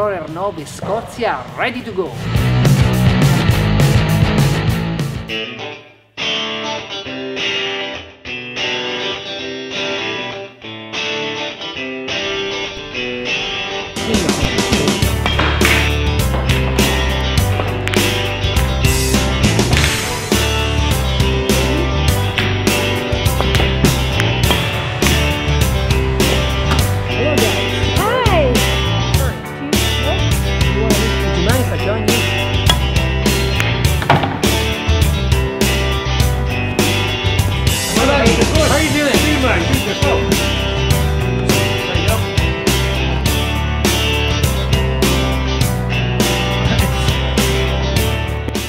Explorer 9 Scozia, ready to go!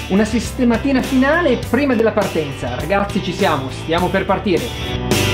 Una sistematina finale prima della partenza. Ragazzi, ci siamo, stiamo per partire.